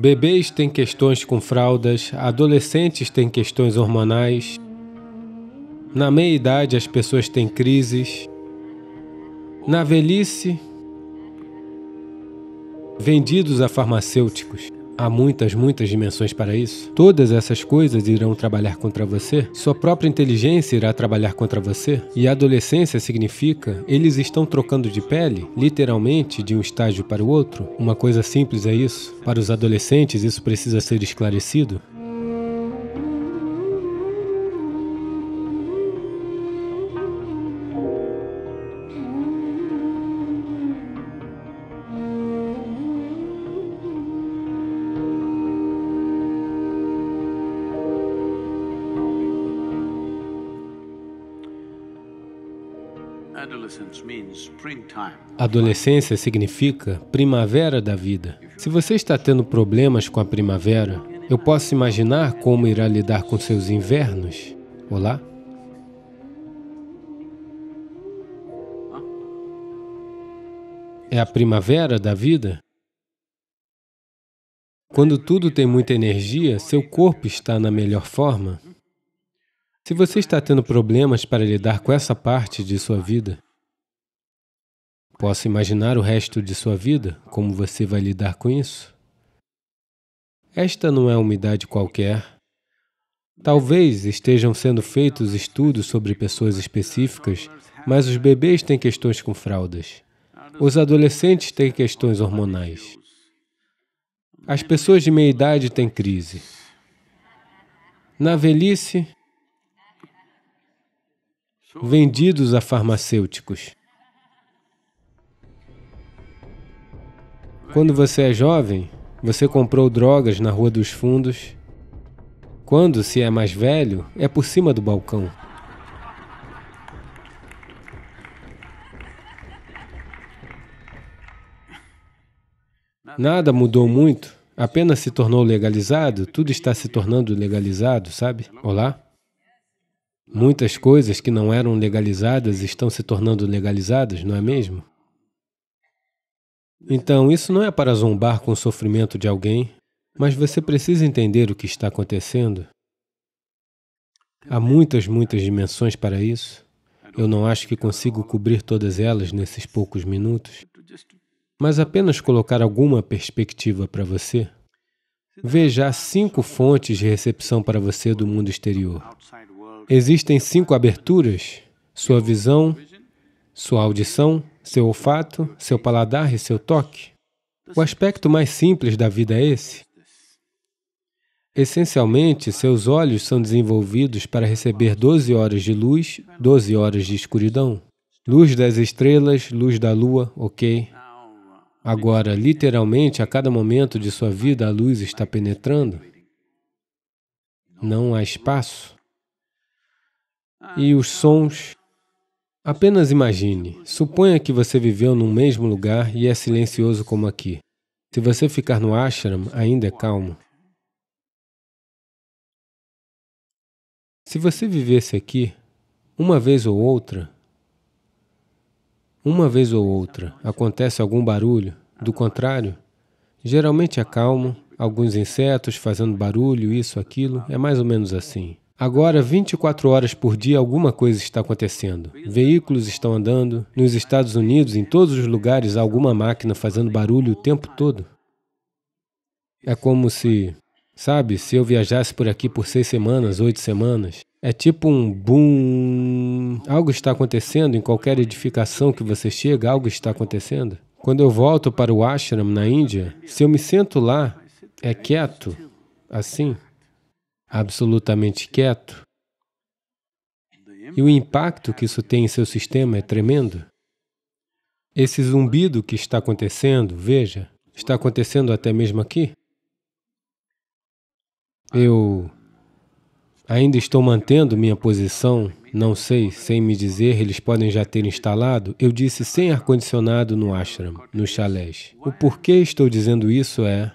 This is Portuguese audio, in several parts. Bebês têm questões com fraldas, adolescentes têm questões hormonais. Na meia-idade, as pessoas têm crises. Na velhice, vendidos a farmacêuticos. Há muitas, muitas dimensões para isso. Todas essas coisas irão trabalhar contra você. Sua própria inteligência irá trabalhar contra você. E a adolescência significa, eles estão trocando de pele, literalmente, de um estágio para o outro. Uma coisa simples é isso. Para os adolescentes, isso precisa ser esclarecido. Adolescência significa primavera da vida. Se você está tendo problemas com a primavera, eu posso imaginar como irá lidar com seus invernos. Olá? É a primavera da vida? Quando tudo tem muita energia, seu corpo está na melhor forma. Se você está tendo problemas para lidar com essa parte de sua vida, posso imaginar o resto de sua vida, como você vai lidar com isso? Esta não é uma idade qualquer. Talvez estejam sendo feitos estudos sobre pessoas específicas, mas os bebês têm questões com fraldas. Os adolescentes têm questões hormonais. As pessoas de meia idade têm crise. Na velhice, vendidos a farmacêuticos. Quando você é jovem, você comprou drogas na Rua dos Fundos. Quando se é mais velho, é por cima do balcão. Nada mudou muito, apenas se tornou legalizado, tudo está se tornando legalizado, sabe? Olá? Muitas coisas que não eram legalizadas estão se tornando legalizadas, não é mesmo? Então, isso não é para zombar com o sofrimento de alguém, mas você precisa entender o que está acontecendo. Há muitas, muitas dimensões para isso. Eu não acho que consigo cobrir todas elas nesses poucos minutos, mas apenas colocar alguma perspectiva para você. Veja 5 fontes de recepção para você do mundo exterior. Existem 5 aberturas: sua visão, sua audição, seu olfato, seu paladar e seu toque. O aspecto mais simples da vida é esse. Essencialmente, seus olhos são desenvolvidos para receber 12 horas de luz, 12 horas de escuridão. Luz das estrelas, luz da lua, ok. Agora, literalmente, a cada momento de sua vida, a luz está penetrando. Não há espaço. E os sons? Apenas imagine, suponha que você viveu num mesmo lugar e é silencioso como aqui. Se você ficar no ashram, ainda é calmo. Se você vivesse aqui, uma vez ou outra, acontece algum barulho, do contrário, geralmente é calmo, alguns insetos fazendo barulho, isso, aquilo, é mais ou menos assim. Agora, 24 horas por dia, alguma coisa está acontecendo. Veículos estão andando. Nos Estados Unidos, em todos os lugares, há alguma máquina fazendo barulho o tempo todo. É como se, sabe, se eu viajasse por aqui por 6 semanas, 8 semanas, é tipo um boom. Algo está acontecendo em qualquer edificação que você chega, algo está acontecendo. Quando eu volto para o ashram na Índia, se eu me sento lá, é quieto, assim, absolutamente quieto. E o impacto que isso tem em seu sistema é tremendo. Esse zumbido que está acontecendo, veja, está acontecendo até mesmo aqui. Eu ainda estou mantendo minha posição, não sei, sem me dizer, eles podem já ter instalado, eu disse sem ar-condicionado no ashram, nos chalés. O porquê estou dizendo isso é: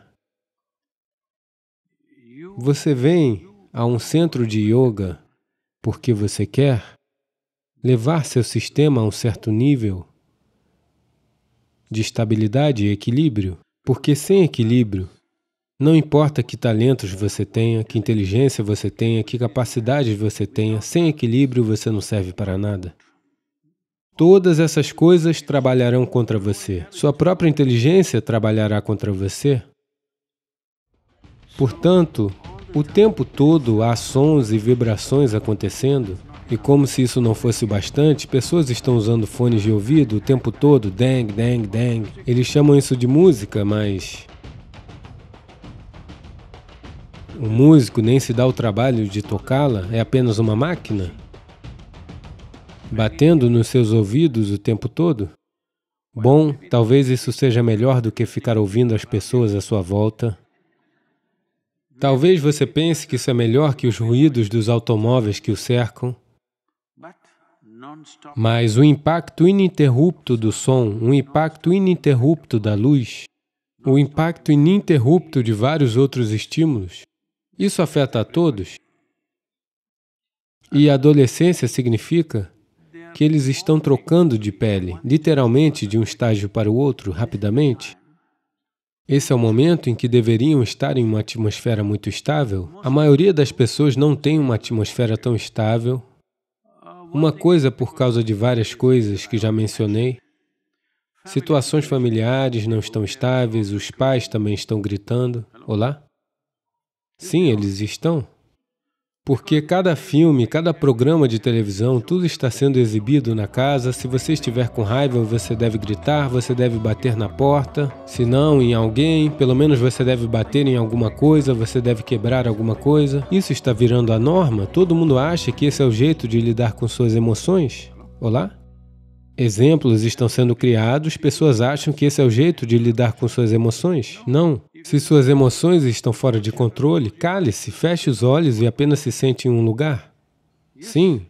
você vem a um centro de yoga porque você quer levar seu sistema a um certo nível de estabilidade e equilíbrio, porque sem equilíbrio Não importa que talentos você tenha, que inteligência você tenha, que capacidades você tenha, sem equilíbrio você não serve para nada. Todas essas coisas trabalharão contra você. Sua própria inteligência trabalhará contra você. Portanto, o tempo todo há sons e vibrações acontecendo. E como se isso não fosse o bastante, pessoas estão usando fones de ouvido o tempo todo, dang, dang, dang. Eles chamam isso de música, mas... o músico nem se dá o trabalho de tocá-la, é apenas uma máquina, batendo nos seus ouvidos o tempo todo. Bom, talvez isso seja melhor do que ficar ouvindo as pessoas à sua volta. Talvez você pense que isso é melhor que os ruídos dos automóveis que o cercam, mas o impacto ininterrupto do som, o impacto ininterrupto da luz, o impacto ininterrupto de vários outros estímulos, isso afeta a todos. E a adolescência significa que eles estão trocando de pele, literalmente de um estágio para o outro, rapidamente. Esse é o momento em que deveriam estar em uma atmosfera muito estável. A maioria das pessoas não tem uma atmosfera tão estável. Uma coisa por causa de várias coisas que já mencionei. Situações familiares não estão estáveis, os pais também estão gritando. Olá? Sim, eles estão. Porque cada filme, cada programa de televisão, tudo está sendo exibido na casa. Se você estiver com raiva, você deve gritar, você deve bater na porta. Se não, em alguém, pelo menos você deve bater em alguma coisa, você deve quebrar alguma coisa. Isso está virando a norma. Todo mundo acha que esse é o jeito de lidar com suas emoções. Olá? Exemplos estão sendo criados, pessoas acham que esse é o jeito de lidar com suas emoções. Não. Se suas emoções estão fora de controle, cale-se, feche os olhos e apenas se sente em um lugar. Sim.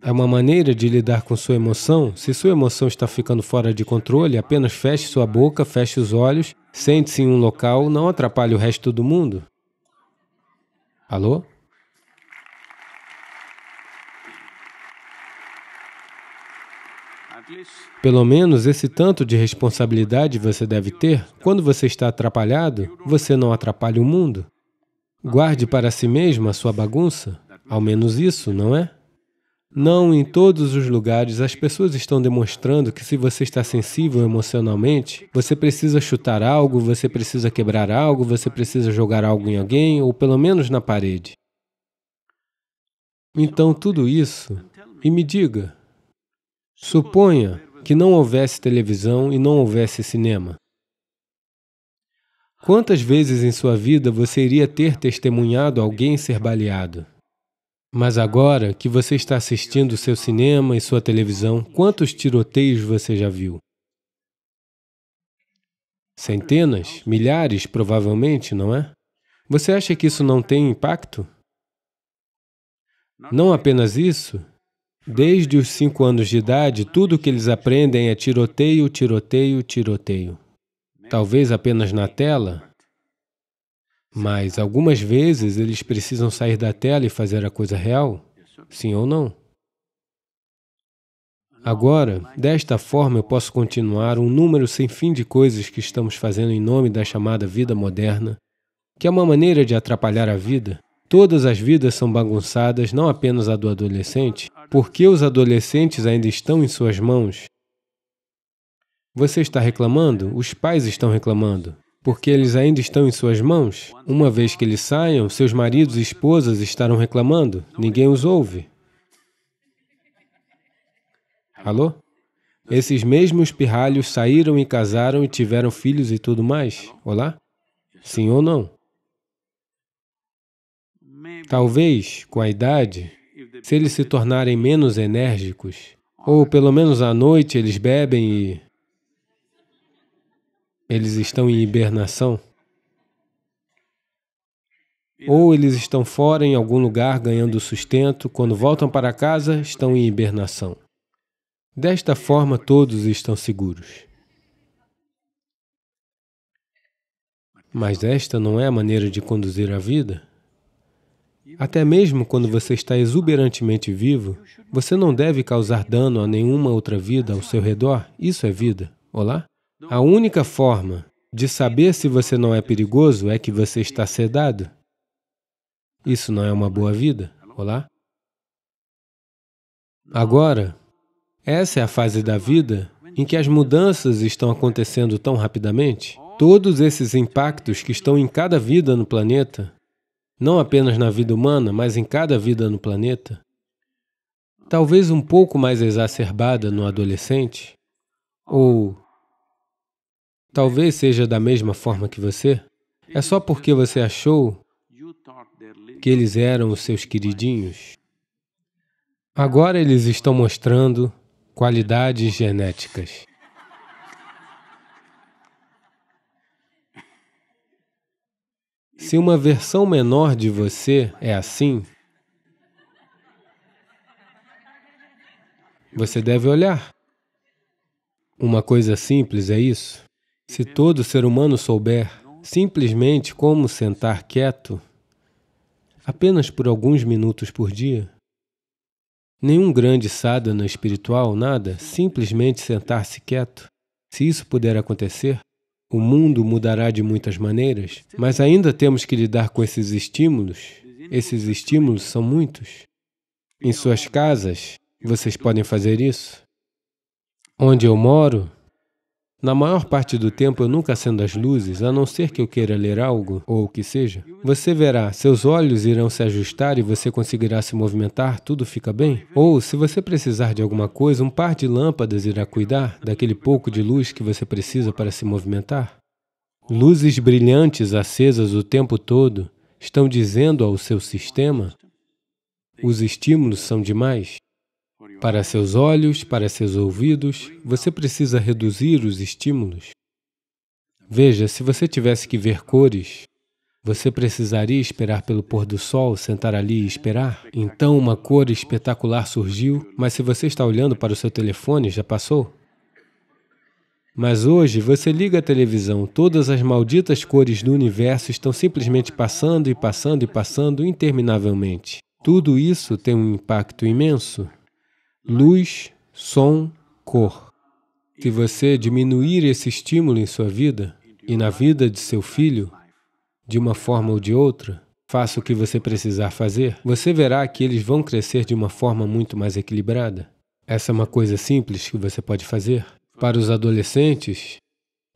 É uma maneira de lidar com sua emoção. Se sua emoção está ficando fora de controle, apenas feche sua boca, feche os olhos, sente-se em um local, não atrapalhe o resto do mundo. Alô? Pelo menos esse tanto de responsabilidade você deve ter. Quando você está atrapalhado, você não atrapalha o mundo. Guarde para si mesmo a sua bagunça. Ao menos isso, não é? Não em todos os lugares. As pessoas estão demonstrando que se você está sensível emocionalmente, você precisa chutar algo, você precisa quebrar algo, você precisa jogar algo em alguém, ou pelo menos na parede. Então, tudo isso, e me diga, suponha que não houvesse televisão e não houvesse cinema. Quantas vezes em sua vida você iria ter testemunhado alguém ser baleado? Mas agora que você está assistindo seu cinema e sua televisão, quantos tiroteios você já viu? Centenas, milhares, provavelmente, não é? Você acha que isso não tem impacto? Não apenas isso. Desde os 5 anos de idade, tudo o que eles aprendem é tiroteio, tiroteio, tiroteio. Talvez apenas na tela, mas algumas vezes eles precisam sair da tela e fazer a coisa real, sim ou não? Agora, desta forma eu posso continuar um número sem fim de coisas que estamos fazendo em nome da chamada vida moderna, que é uma maneira de atrapalhar a vida. Todas as vidas são bagunçadas, não apenas a do adolescente. Por que os adolescentes ainda estão em suas mãos? Você está reclamando? Os pais estão reclamando. Porque eles ainda estão em suas mãos? Uma vez que eles saiam, seus maridos e esposas estarão reclamando. Ninguém os ouve. Alô? Esses mesmos pirralhos saíram e casaram e tiveram filhos e tudo mais. Olá? Sim ou não? Talvez, com a idade, se eles se tornarem menos enérgicos, ou pelo menos à noite eles bebem e... eles estão em hibernação. Ou eles estão fora em algum lugar ganhando sustento, quando voltam para casa, estão em hibernação. Desta forma, todos estão seguros. Mas esta não é a maneira de conduzir a vida. Até mesmo quando você está exuberantemente vivo, você não deve causar dano a nenhuma outra vida ao seu redor. Isso é vida. Olá? A única forma de saber se você não é perigoso é que você está sedado. Isso não é uma boa vida. Olá? Agora, essa é a fase da vida em que as mudanças estão acontecendo tão rapidamente. Todos esses impactos que estão em cada vida no planeta, não apenas na vida humana, mas em cada vida no planeta, talvez um pouco mais exacerbada no adolescente, ou talvez seja da mesma forma que você, é só porque você achou que eles eram os seus queridinhos. Agora eles estão mostrando qualidades genéticas. Se uma versão menor de você é assim, você deve olhar. Uma coisa simples é isso. Se todo ser humano souber simplesmente como sentar quieto, apenas por alguns minutos por dia, nenhum grande sadhana espiritual, nada, simplesmente sentar-se quieto. Se isso puder acontecer, o mundo mudará de muitas maneiras, mas ainda temos que lidar com esses estímulos. Esses estímulos são muitos. Em suas casas, vocês podem fazer isso. Onde eu moro, na maior parte do tempo eu nunca acendo as luzes, a não ser que eu queira ler algo, ou o que seja. Você verá, seus olhos irão se ajustar e você conseguirá se movimentar, tudo fica bem. Ou, se você precisar de alguma coisa, um par de lâmpadas irá cuidar daquele pouco de luz que você precisa para se movimentar. Luzes brilhantes acesas o tempo todo estão dizendo ao seu sistema, os estímulos são demais. Para seus olhos, para seus ouvidos, você precisa reduzir os estímulos. Veja, se você tivesse que ver cores, você precisaria esperar pelo pôr do sol, sentar ali e esperar. Então uma cor espetacular surgiu, mas se você está olhando para o seu telefone, já passou. Mas hoje, você liga a televisão, todas as malditas cores do universo estão simplesmente passando e passando e passando interminavelmente. Tudo isso tem um impacto imenso. Luz, som, cor. Se você diminuir esse estímulo em sua vida e na vida de seu filho, de uma forma ou de outra, faça o que você precisar fazer, você verá que eles vão crescer de uma forma muito mais equilibrada. Essa é uma coisa simples que você pode fazer. Para os adolescentes,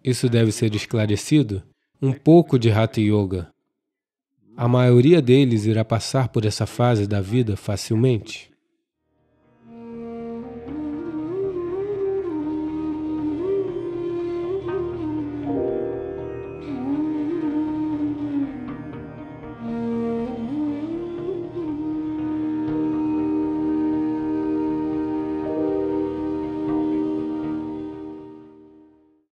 isso deve ser esclarecido, um pouco de Hatha Yoga. A maioria deles irá passar por essa fase da vida facilmente.